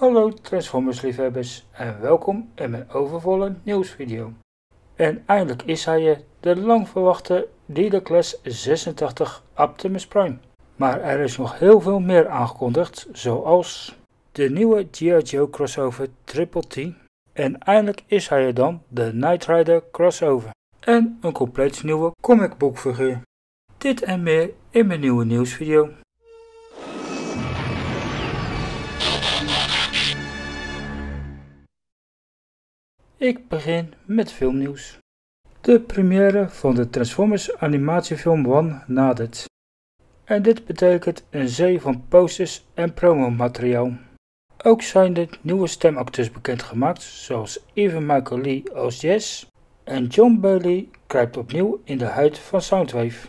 Hallo Transformers liefhebbers en welkom in mijn overvolle nieuwsvideo. En eindelijk is hij je, de lang verwachte Dealerclass 86 Optimus Prime. Maar er is nog heel veel meer aangekondigd, zoals de nieuwe G.I. Joe crossover Triple T. En eindelijk is hij er dan, de Knight Rider crossover. En een compleet nieuwe comicboekfiguur. Dit en meer in mijn nieuwe nieuwsvideo. Ik begin met filmnieuws. De première van de Transformers animatiefilm One nadert. En dit betekent een zee van posters en promomateriaal. Ook zijn er nieuwe stemacteurs bekendgemaakt, zoals Even Michael Lee als Jess en John Bailey kruipt opnieuw in de huid van Soundwave.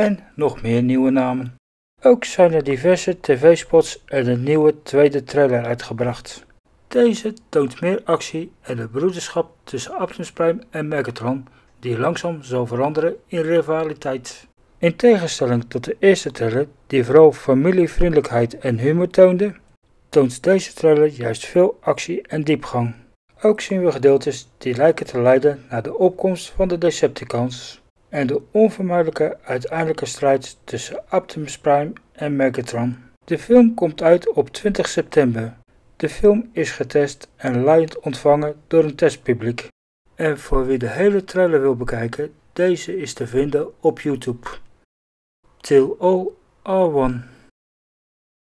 En nog meer nieuwe namen. Ook zijn er diverse tv-spots en een nieuwe tweede trailer uitgebracht. Deze toont meer actie en het broederschap tussen Optimus Prime en Megatron, die langzaam zal veranderen in rivaliteit. In tegenstelling tot de eerste trailer, die vooral familievriendelijkheid en humor toonde, toont deze trailer juist veel actie en diepgang. Ook zien we gedeeltes die lijken te leiden naar de opkomst van de Decepticons en de onvermijdelijke uiteindelijke strijd tussen Optimus Prime en Megatron. De film komt uit op 20 september. De film is getest en leidend ontvangen door een testpubliek. En voor wie de hele trailer wil bekijken, deze is te vinden op YouTube. Till all are one.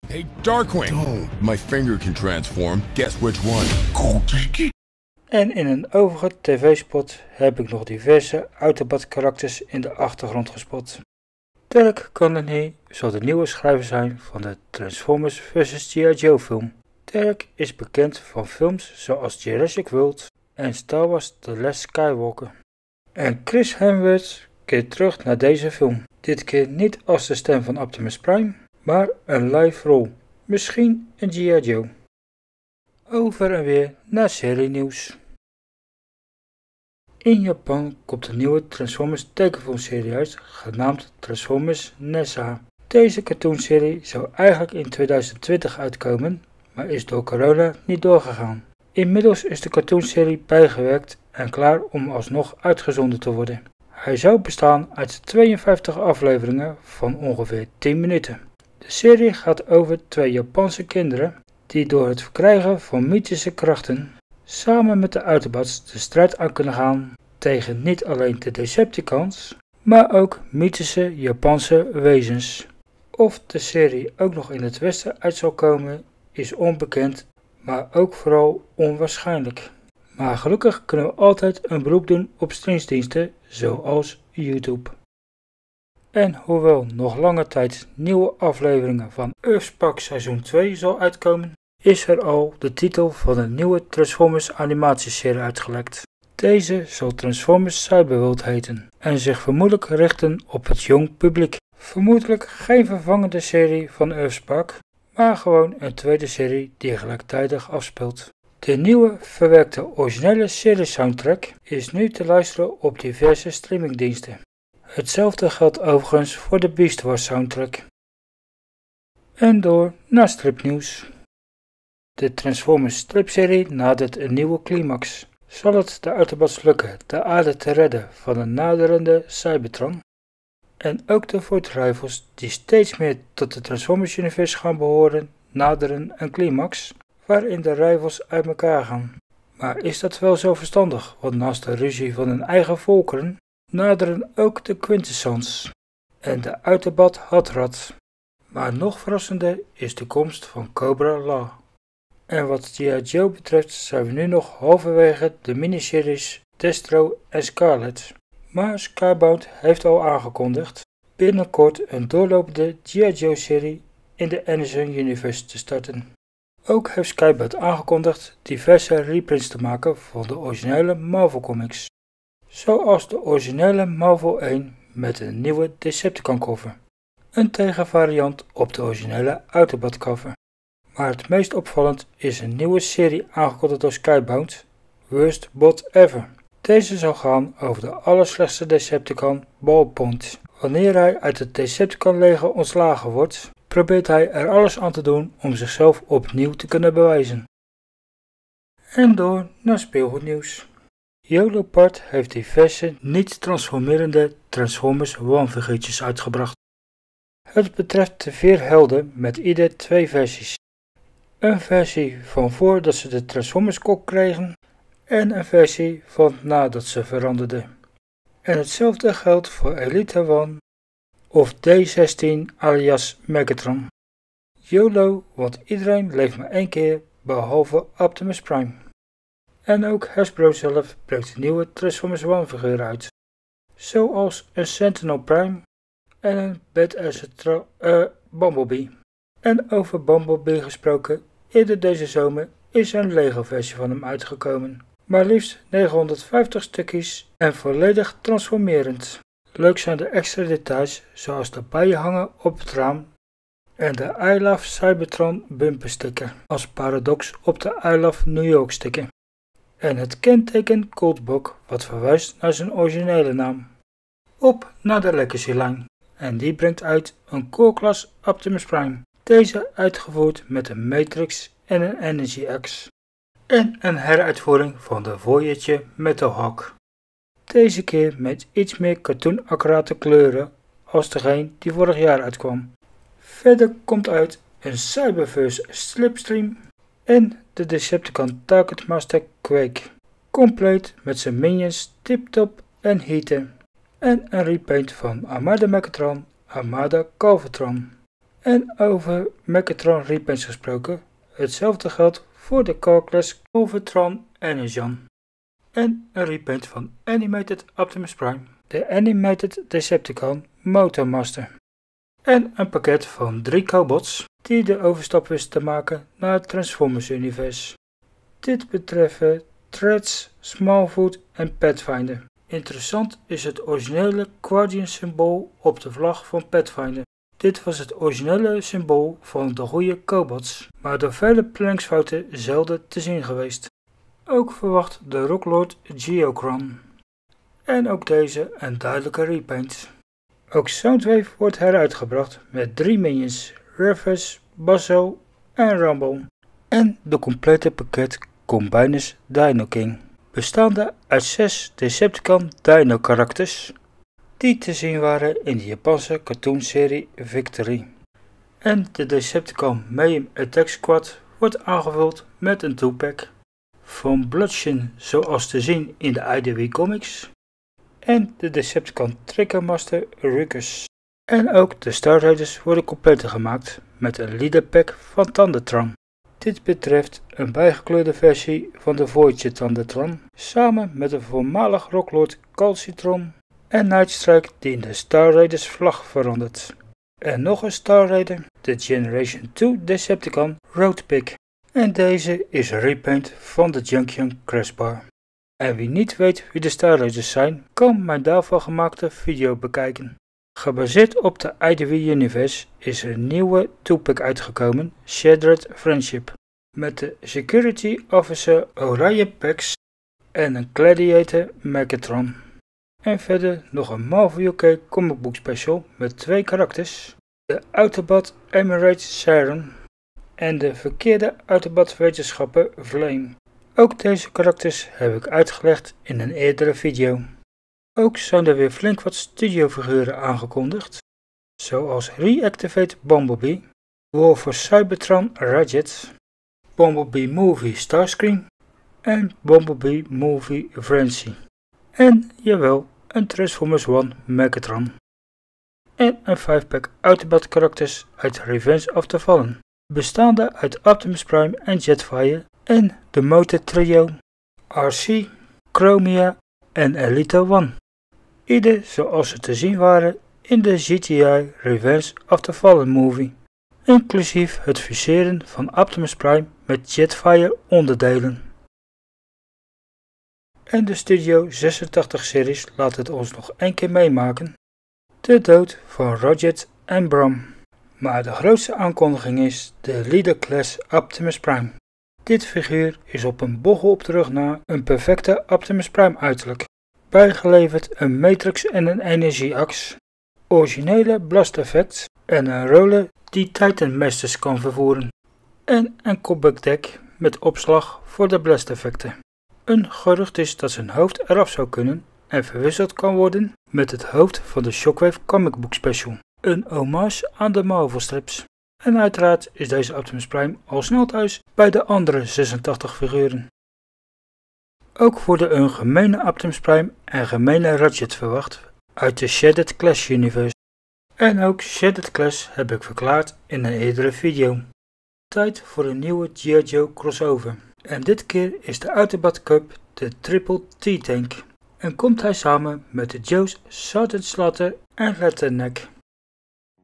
Hey Darkwing! Oh, my finger can transform. Guess which one? Cool. En in een overige tv-spot heb ik nog diverse Autobot karakters in de achtergrond gespot. Dark Connolly zal de nieuwe schrijver zijn van de Transformers vs. G.I. Joe film. Dirk is bekend van films zoals Jurassic World en Star Wars The Last Skywalker. En Chris Hemsworth keert terug naar deze film. Dit keer niet als de stem van Optimus Prime, maar een live rol. Misschien een G.I. Joe. Over en weer naar serie nieuws. In Japan komt een nieuwe Transformers tekenfilmserie uit, genaamd Transformers Nessa. Deze cartoonserie zou eigenlijk in 2020 uitkomen, maar is door corona niet doorgegaan. Inmiddels is de cartoonserie bijgewerkt en klaar om alsnog uitgezonden te worden. Hij zou bestaan uit 52 afleveringen van ongeveer 10 minuten. De serie gaat over twee Japanse kinderen die door het verkrijgen van mythische krachten samen met de Autobots de strijd aan kunnen gaan tegen niet alleen de Decepticons, maar ook mythische Japanse wezens. Of de serie ook nog in het Westen uit zal komen is onbekend, maar ook vooral onwaarschijnlijk. Maar gelukkig kunnen we altijd een beroep doen op streamdiensten zoals YouTube. En hoewel nog lange tijd nieuwe afleveringen van Earthspark seizoen 2 zal uitkomen, is er al de titel van een nieuwe Transformers animatieserie uitgelekt. Deze zal Transformers Cyberworld heten en zich vermoedelijk richten op het jong publiek. Vermoedelijk geen vervangende serie van Earthspark, maar gewoon een tweede serie die gelijktijdig afspeelt. De nieuwe verwerkte originele serie soundtrack is nu te luisteren op diverse streamingdiensten. Hetzelfde geldt overigens voor de Beast Wars soundtrack. En door naar stripnieuws. De Transformers stripserie nadert een nieuwe climax. Zal het de Autobots lukken de aarde te redden van een naderende Cybertron? En ook de Void Rivals, die steeds meer tot de Transformers universe gaan behoren, naderen een climax waarin de Rivals uit elkaar gaan. Maar is dat wel zo verstandig, want naast de ruzie van hun eigen volkeren, naderen ook de Quintessence en de Autobot Hatrad. Maar nog verrassender is de komst van Cobra La. En wat G.I. Joe betreft zijn we nu nog halverwege de miniseries Destro en Scarlet. Maar Skybound heeft al aangekondigd binnenkort een doorlopende G.I. Joe-serie in de Anderson Universe te starten. Ook heeft Skybound aangekondigd diverse reprints te maken van de originele Marvel Comics. Zoals de originele Marvel 1 met een nieuwe Decepticon cover. Een tegenvariant op de originele Autobot cover. Maar het meest opvallend is een nieuwe serie aangekondigd door Skybound, Worst Bot Ever. Deze zal gaan over de allerslechtste Decepticon, Ballpoint. Wanneer hij uit het Decepticon leger ontslagen wordt, probeert hij er alles aan te doen om zichzelf opnieuw te kunnen bewijzen. En door naar speelgoednieuws. Yolopart heeft diverse niet-transformerende Transformers One figuurtjes uitgebracht. Het betreft de 4 helden met ieder 2 versies. Een versie van voordat ze de Transformers kok kregen en een versie van nadat ze veranderden. En hetzelfde geldt voor Elite One of D16 alias Megatron. YOLO, want iedereen leeft maar 1 keer behalve Optimus Prime. En ook Hasbro zelf brengt nieuwe Transformers One figuur uit. Zoals een Sentinel Prime en een Badasser Bumblebee. En over Bumblebee gesproken, eerder deze zomer is een Lego versie van hem uitgekomen. Maar liefst 950 stukjes en volledig transformerend. Leuk zijn de extra details zoals de bijenhanger op het raam en de I Love Cybertron bumper sticker als paradox op de I Love New York sticker. En het kenteken Coldbock wat verwijst naar zijn originele naam. Op naar de Legacy-lijn en die brengt uit een Core Class Optimus Prime. Deze uitgevoerd met een Matrix en een Energy Axe. En een heruitvoering van de Voyager Metal Hawk. Deze keer met iets meer cartoon-accurate kleuren als degene die vorig jaar uitkwam. Verder komt uit een Cyberverse Slipstream en de Decepticon Targetmaster Quake. Compleet met zijn minions Tiptop en Heater. En een repaint van Armada Megatron, Armada Calvatron. En over Megatron repaints gesproken, hetzelfde geldt voor de Core Class Calvatron Energon. En een repaint van Animated Optimus Prime, de Animated Decepticon Motormaster. En een pakket van 3 Cobots die de overstap wisten te maken naar het Transformers universum. Dit betreffen Threads, Smallfoot en Pathfinder. Interessant is het originele Guardian symbool op de vlag van Pathfinder. Dit was het originele symbool van de goede Cobots, maar door vele planningsfouten zelden te zien geweest. Ook verwacht de Rocklord Geochron. En ook deze een duidelijke repaint. Ook Soundwave wordt heruitgebracht met 3 minions, Reverse, Basso en Rumble. En de complete pakket Combiners Dino King, bestaande uit 6 Decepticon Dino karakters die te zien waren in de Japanse cartoonserie Victory. En de Decepticon Mayhem Attack Squad wordt aangevuld met een 2-pack van Bloodshin, zoals te zien in de IDW Comics, en de Decepticon Triggermaster Ruckus. En ook de Star Raiders worden compleet gemaakt met een leaderpack van Tundertram. Dit betreft een bijgekleurde versie van de Voidje Tundertram, samen met de voormalig Rocklord Calcitron en Nightstrike die in de Star Raiders vlag verandert. En nog een Star Raider, de Generation 2 Decepticon Roadpick. En deze is een repaint van de Junction Crashbar. En wie niet weet wie de Star Raiders zijn, kan mijn daarvan gemaakte video bekijken. Gebaseerd op de IDW Universe is een nieuwe 2-pack uitgekomen, Shattered Friendship, met de Security Officer Orion Pax en een Gladiator Megatron. En verder nog een Marvel UK Comic Book Special met 2 karakters, de Autobot Emirate Siren en de verkeerde Autobot wetenschapper Flame. Ook deze karakters heb ik uitgelegd in een eerdere video. Ook zijn er weer flink wat studiofiguren aangekondigd, zoals Reactivate Bumblebee, War for Cybertron Rajet, Bumblebee Movie Starscream en Bumblebee Movie Frenzy. En jawel, een Transformers One Megatron. En een 5-pack Autobot karakters uit Revenge of the Fallen, bestaande uit Optimus Prime en Jetfire en de Motor Trio, RC, Chromia en Elite One. Ieder zoals ze te zien waren in de GTI Revenge of the Fallen movie, inclusief het fuseren van Optimus Prime met Jetfire onderdelen. En de Studio 86 series laat het ons nog 1 keer meemaken, de dood van Roget en Bram. Maar de grootste aankondiging is de Leader Class Optimus Prime. Dit figuur is op een bochel op de rug na een perfecte Optimus Prime uiterlijk. Bijgeleverd een Matrix en een Energy Axe, originele blast effect en een roller die Titan Masters kan vervoeren. En een combat deck met opslag voor de blast-effecten. Een gerucht is dat zijn hoofd eraf zou kunnen en verwisseld kan worden met het hoofd van de Shockwave Comic Book Special. Een hommage aan de Marvel strips. En uiteraard is deze Optimus Prime al snel thuis bij de andere 86 figuren. Ook worden een gemene Optimus Prime en gemene Ratchet verwacht uit de Shattered Class universe. En ook Shattered Class heb ik verklaard in een eerdere video. Tijd voor een nieuwe G.I. Joe crossover. En dit keer is de Autobot Cup de Triple T tank. En komt hij samen met de Joes Sergeant Slaughter en Letterneck.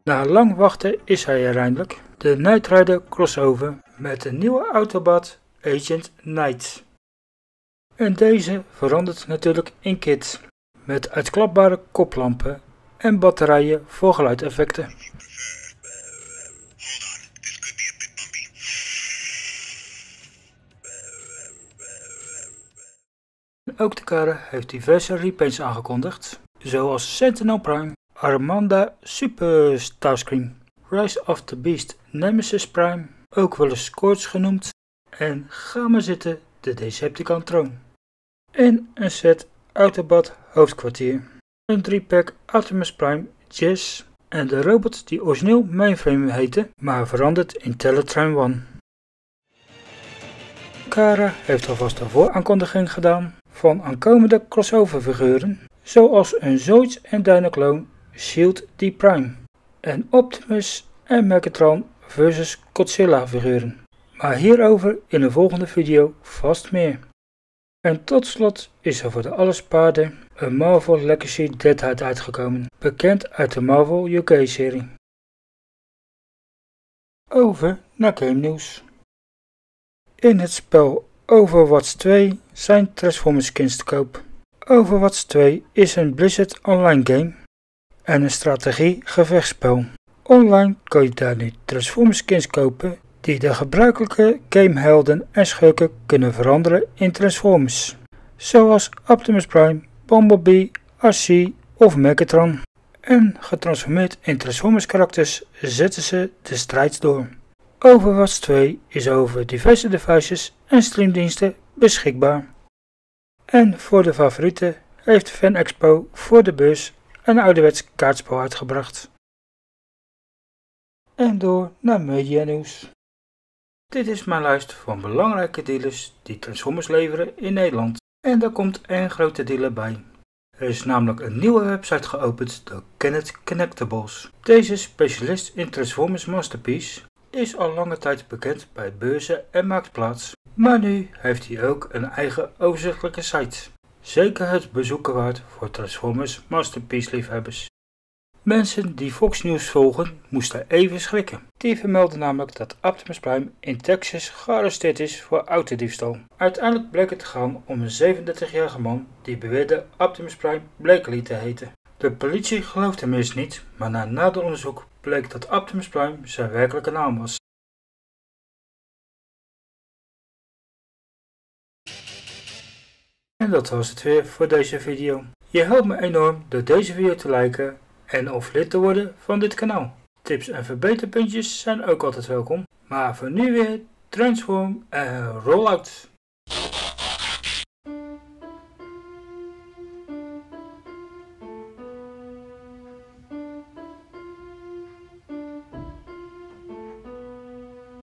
Na lang wachten is hij er eindelijk. De Knight Rider crossover met de nieuwe Autobot Agent Knight. En deze verandert natuurlijk in kit. Met uitklapbare koplampen en batterijen voor geluideffecten. Ook de karre heeft diverse repaints aangekondigd, zoals Sentinel Prime, Armada Super Starscream, Rise of the Beast Nemesis Prime, ook wel eens Scourge genoemd, en Ga maar zitten de Decepticon troon. En een set Autobot hoofdkwartier, een 3-pack Optimus Prime Jazz en de robot die origineel Mainframe heette, maar verandert in Teletrain One. Kara heeft alvast een vooraankondiging gedaan van aankomende crossover figuren, zoals een Zoids en Dynaclone Shield D Prime en Optimus en Megatron vs Godzilla figuren. Maar hierover in de volgende video vast meer. En tot slot is er voor de allespaarden een Marvel Legacy Deadhead uitgekomen, bekend uit de Marvel UK serie. Over naar game nieuws. In het spel Overwatch 2 zijn Transformers skins te koop. Overwatch 2 is een Blizzard online game en een strategie gevechtspel. Online kan je daar nu Transformers skins kopen die de gebruikelijke gamehelden en schurken kunnen veranderen in Transformers. Zoals Optimus Prime, Bumblebee, RC of Megatron. En getransformeerd in Transformers karakters zetten ze de strijd door. Overwatch 2 is over diverse devices en streamdiensten beschikbaar. En voor de favorieten heeft Fan Expo voor de beurs een ouderwets kaartspel uitgebracht. En door naar media nieuws. Dit is mijn lijst van belangrijke dealers die Transformers leveren in Nederland. En daar komt één grote dealer bij. Er is namelijk een nieuwe website geopend door Kenneth Connectables. Deze specialist in Transformers Masterpiece is al lange tijd bekend bij beurzen en marktplaats, maar nu heeft hij ook een eigen overzichtelijke site. Zeker het bezoeken waard voor Transformers Masterpiece liefhebbers. Mensen die Fox News volgen moesten even schrikken. Die vermelden namelijk dat Optimus Prime in Texas gearresteerd is voor autodiefstal. Uiteindelijk bleek het te gaan om een 37-jarige man die beweerde Optimus Prime Blakely te heten. De politie geloofde hem eerst niet, maar na nader onderzoek bleek dat Optimus Prime zijn werkelijke naam was. En dat was het weer voor deze video. Je helpt me enorm door deze video te liken en of lid te worden van dit kanaal. Tips en verbeterpuntjes zijn ook altijd welkom. Maar voor nu weer, transform en roll out!